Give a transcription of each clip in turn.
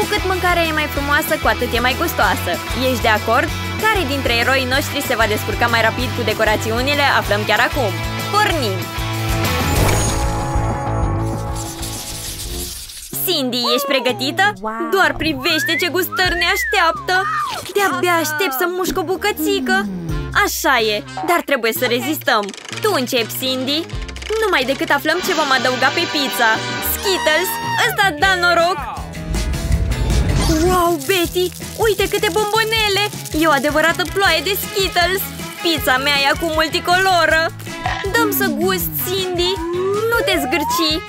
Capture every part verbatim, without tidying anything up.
Cu cât mâncarea e mai frumoasă, cu atât e mai gustoasă. Ești de acord? Care dintre eroii noștri se va descurca mai rapid cu decorațiunile, aflăm chiar acum. Pornim! Cindy, ești pregătită? Wow. Doar privește ce gustări ne așteaptă! De-abia aștept să mușc o bucățică! Așa e, dar trebuie să rezistăm! Tu începi, Cindy! Numai decât aflăm ce vom adăuga pe pizza! Skittles! Ăsta da noroc! Wow, Betty! Uite câte bombonele! E o adevărată ploaie de Skittles! Pizza mea e acum multicoloră! Dăm să gust, Cindy! Nu te zgârci!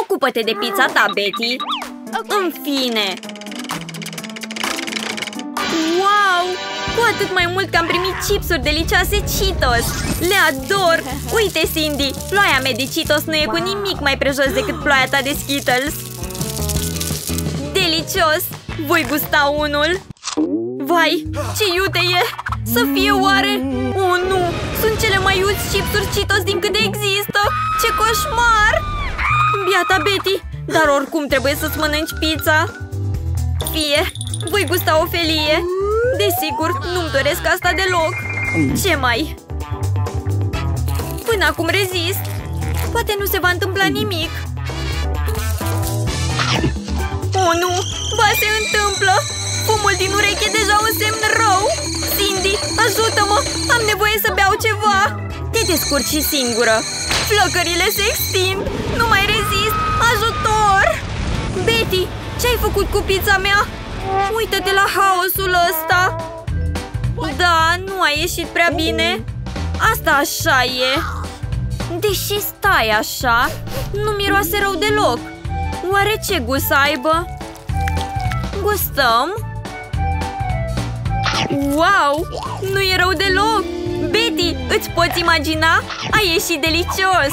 Ocupă-te de pizza ta, Betty! Okay. În fine! Wow! Cu atât mai mult că am primit chipsuri delicioase Cheetos! Le ador! Uite, Cindy! Ploaia mea de Cheetos nu e cu nimic mai prejos decât ploaia ta de Skittles! Delicios! Voi gusta unul? Vai! Ce iute e! Să fie oare? Oh, nu! Sunt cele mai iuți chipsuri Cheetos din câte există! Ce coșmar! Biata Betty, dar oricum trebuie să-ți mănânci pizza. Fie, voi gusta o felie. Desigur, nu-mi doresc asta deloc. Ce mai? Până acum rezist. Poate nu se va întâmpla nimic. Oh, nu! Ba, se întâmplă! Fumul din ureche e deja un semn rău. Cindy, ajută-mă! Am nevoie să beau ceva. Te descurci și singură. Flăcările se extind. Nu mai rezist! Ajutor! Betty, ce-ai făcut cu pizza mea? Uită-te la haosul ăsta! Da, nu a ieșit prea bine. Asta așa e. Deși stai așa, nu miroase rău deloc. Oare ce gust aibă? Gustăm? Wow! Nu e rău deloc! Betty, îți poți imagina? A ieșit delicios!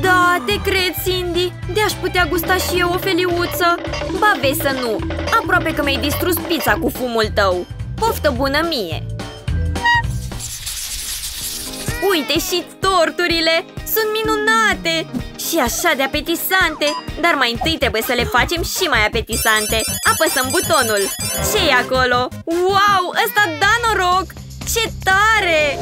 Da, te cred, Cindy! De-aș putea gusta și eu o feliuță! Ba, vezi să nu! Aproape că mi-ai distrus pizza cu fumul tău! Poftă bună mie! Uite și torturile! Sunt minunate! Și așa de apetisante! Dar mai întâi trebuie să le facem și mai apetisante! Apăsăm butonul! Ce-i acolo? Wow! Ăsta da noroc! Ce tare!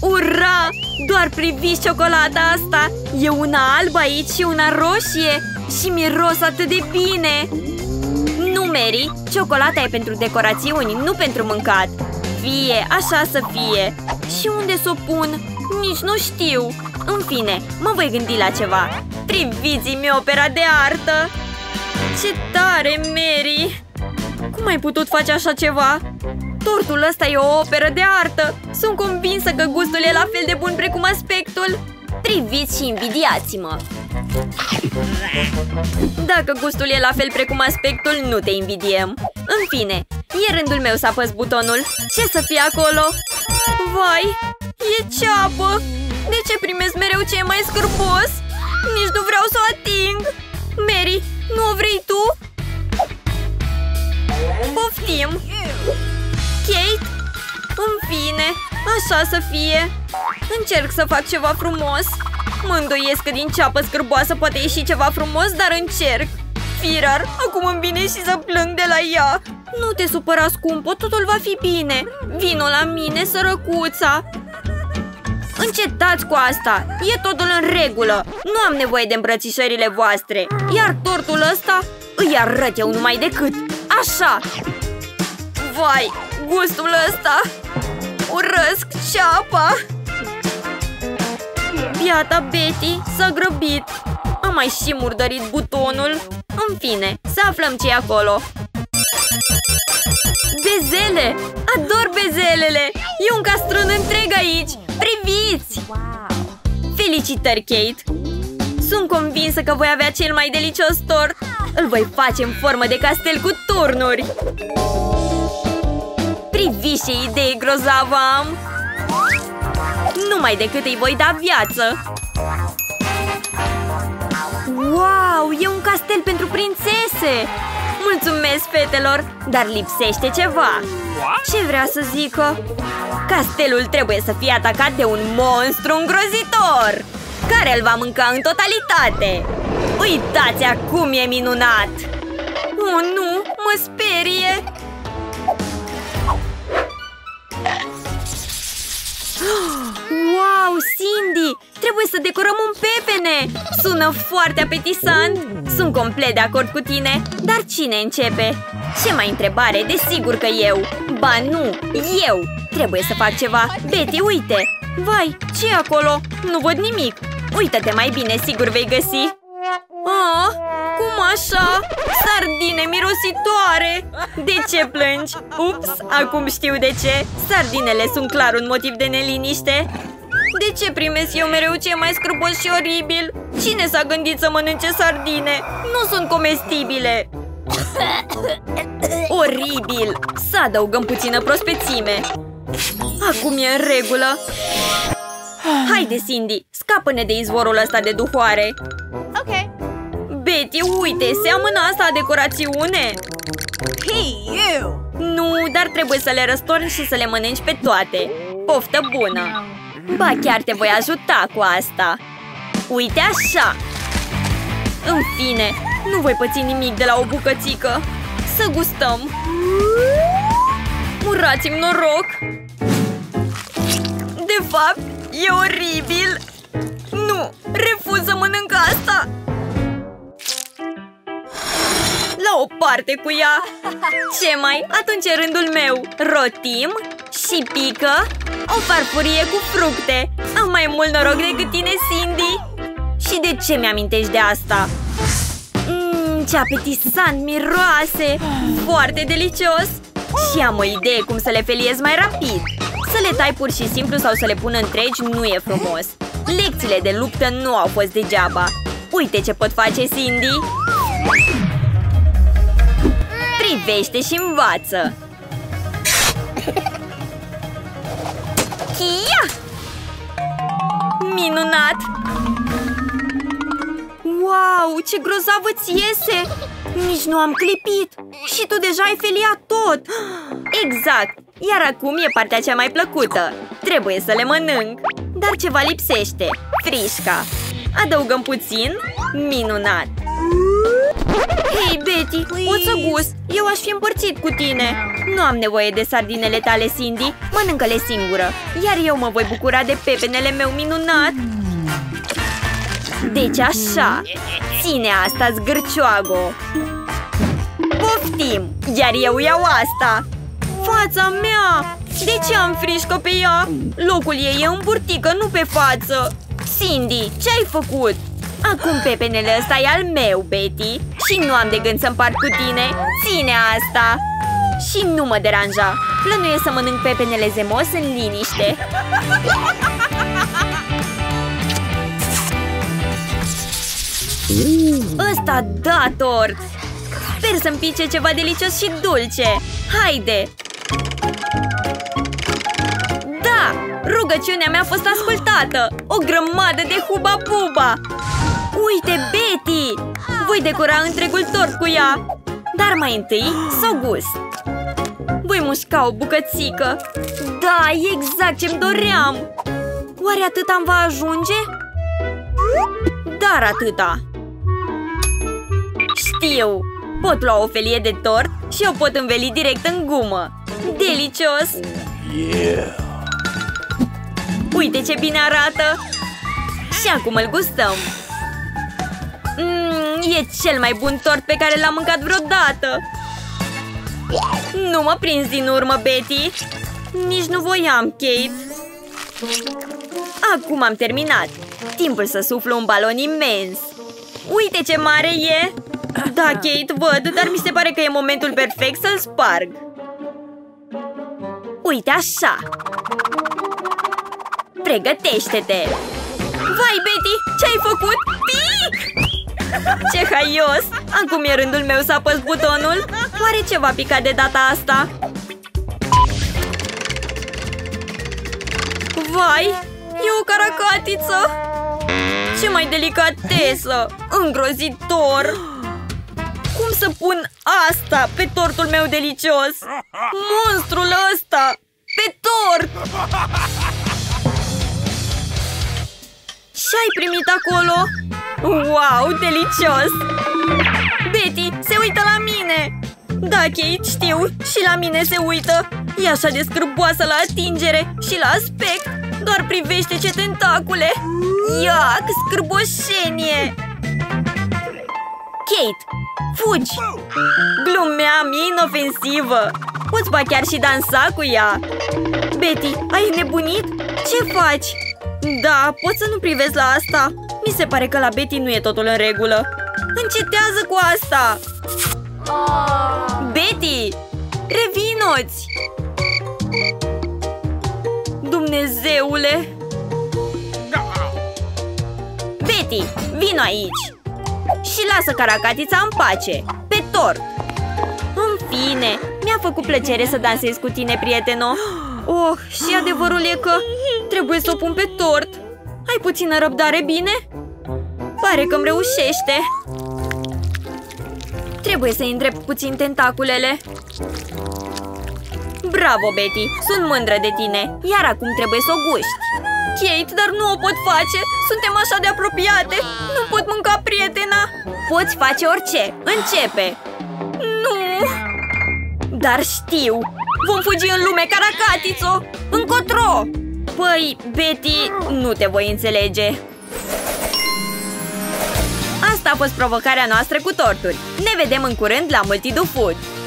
Ura! Doar priviți ciocolata asta! E una albă aici și una roșie! Și miros atât de bine! Nu, Mary! Ciocolata e pentru decorațiuni, nu pentru mâncat! Fie, așa să fie! Și unde să o pun? Nici nu știu! În fine, mă voi gândi la ceva! Priviți-mi opera de artă! Ce tare, Mary! Cum ai putut face așa ceva? Tortul ăsta e o operă de artă! Sunt convinsă că gustul e la fel de bun precum aspectul! Priviți și invidiați-mă! Dacă gustul e la fel precum aspectul, nu te invidiem! În fine, e rândul meu să apăs butonul! Ce să fie acolo? Vai! E ceapă! De ce primesc mereu ce e mai scârbos? Nici nu vreau să o ating! Mary, nu o vrei tu? Poftim! Kate? În fine, așa să fie. Încerc să fac ceva frumos. Mă îndoiesc că din ceapă scârboasă poate ieși ceva frumos, dar încerc. Firar, acum îmi vine și să plâng de la ea. Nu te supăra, scumpă, totul va fi bine. Vino la mine, sărăcuța. Încetați cu asta, e totul în regulă. Nu am nevoie de îmbrățișările voastre. Iar tortul ăsta îi arăt eu numai decât. Așa. Vai, gustul ăsta! Urăsc ceapa! Biata Betty s-a grăbit! Am mai și murdărit butonul! În fine, să aflăm ce-i acolo! Bezele! Ador bezelele! E un castron întreg aici! Priviți! Felicitări, Kate! Sunt convinsă că voi avea cel mai delicios tort! Îl voi face în formă de castel cu turnuri! Priviți ce idee grozavă am! Numai decât îi voi da viață! Wow! E un castel pentru prințese! Mulțumesc, fetelor! Dar lipsește ceva! Ce vrea să zică? Castelul trebuie să fie atacat de un monstru îngrozitor! Care îl va mânca în totalitate! Uitați acum e minunat! Oh, nu! Mă sperie! Wow, Cindy! Trebuie să decorăm un pepene! Sună foarte apetisant! Sunt complet de acord cu tine! Dar cine începe? Ce mai întrebare? Desigur că eu! Ba nu! Eu! Trebuie să fac ceva! Betty, uite! Vai, ce-i acolo? Nu văd nimic! Uită-te mai bine, sigur vei găsi! Ah, cum așa? Sardine mirositoare! De ce plângi? Ups, acum știu de ce! Sardinele sunt clar un motiv de neliniște! De ce primesc eu mereu ce mai scrupos și oribil? Cine s-a gândit să mănânce sardine? Nu sunt comestibile! Oribil! Să adăugăm puțină prospețime! Acum e în regulă! Haide, Cindy, scapă-ne de izvorul ăsta de duhoare! Ok! Betty, uite, seamănă asta a decorațiune! Hey, you! Nu, dar trebuie să le răstorni și să le mănânci pe toate! Poftă bună! Ba, chiar te voi ajuta cu asta! Uite așa! În fine, nu voi păți nimic de la o bucățică! Să gustăm! Murați-mi noroc! De fapt, e oribil! Nu! Refuz să mănânc asta! La o parte cu ea! Ce mai? Atunci e rândul meu! Rotim și pică o farfurie cu fructe! Am mai mult noroc decât tine, Cindy! Și de ce mi-amintești de asta? Mmm, ce apetisant miroase! Foarte delicios! Și am o idee cum să le feliez mai rapid! Să le tai pur și simplu sau să le pun întregi nu e frumos! Lecțiile de luptă nu au fost degeaba! Uite ce pot face, Cindy! Privește și învață! Ia! Minunat! Wow, ce grozavă ți iese! Nici nu am clipit! Și tu deja ai feliat tot! Exact! Iar acum e partea cea mai plăcută! Trebuie să le mănânc! Dar ceva lipsește! Frișca! Adăugăm puțin? Minunat! Hei, Betty, pot să gust? Eu aș fi împărțit cu tine! Nu am nevoie de sardinele tale, Cindy! Mănâncă-le singură! Iar eu mă voi bucura de pepenele meu minunat! Deci așa! Ține asta, zgârcioago! Poftim! Iar eu iau asta! Fața mea! De ce am frișcă pe ea? Locul ei e în burtică, nu pe față! Cindy, ce-ai făcut? Acum pepenele ăsta e al meu, Betty! Și nu am de gând să împart cu tine! Ține asta! Și nu mă deranja! Plănuie să mănânc pepenele zemos în liniște! Ăsta da tort! Sper să-mi pice ceva delicios și dulce! Haide! Da! Rugăciunea mea a fost ascultată! O grămadă de huba-buba! Uite, Betty! Voi decora întregul tort cu ea! Dar mai întâi, s-o gust! Voi mușca o bucățică! Da, e exact ce-mi doream! Oare atâta îmi va ajunge? Dar atâta! Știu! Pot lua o felie de tort și o pot înveli direct în gumă! Delicios! Yeah. Uite ce bine arată! Și acum îl gustăm! Mm, e cel mai bun tort pe care l-am mâncat vreodată! Nu mă prins din urmă, Betty! Nici nu voiam, Kate! Acum am terminat! Timpul să suflu un balon imens! Uite ce mare e! Da, Kate, văd, dar mi se pare că e momentul perfect să-l sparg! Uite așa! Pregătește-te! Vai, Betty, ce-ai făcut? Pic! Ce haios! Acum e rândul meu să apăs butonul! Oare ce va pica de data asta? Vai! E o caracatiță! Ce mai delicatesă! Îngrozitor! Cum să pun asta pe tortul meu delicios? Monstrul ăsta! Pe tort! Ce ai primit acolo? Wow, delicios! Betty se uită la mine! Da, Kate, știu, și la mine se uită! E așa de scârboasă la atingere și la aspect! Doar privește ce tentacule! Iac, scârboșenie! Kate, fugi! Glumeam, e inofensivă! Poți ba chiar și dansa cu ea! Betty, ai nebunit? Ce faci? Da, pot să nu privesc la asta? Mi se pare că la Betty nu e totul în regulă. Încetează cu asta! Oh. Betty, revino-ți! Dumnezeule! Betty, vino aici! Și lasă caracatița în pace! Pe tort! În fine, mi-a făcut plăcere să dansez cu tine, prieteno! Oh, și adevărul e că trebuie să o pun pe tort! Ai puțină răbdare, bine? Pare că-mi reușește! Trebuie să-i îndrept puțin tentaculele! Bravo, Betty! Sunt mândră de tine! Iar acum trebuie să o guști! Kate, dar nu o pot face! Suntem așa de apropiate! Nu pot mânca prietena! Poți face orice! Începe! Nu! Dar știu! Vom fugi în lume, caracatițo! Încotro! Păi, Betty, nu te voi înțelege! Asta a fost provocarea noastră cu torturi! Ne vedem în curând la Multidu Food!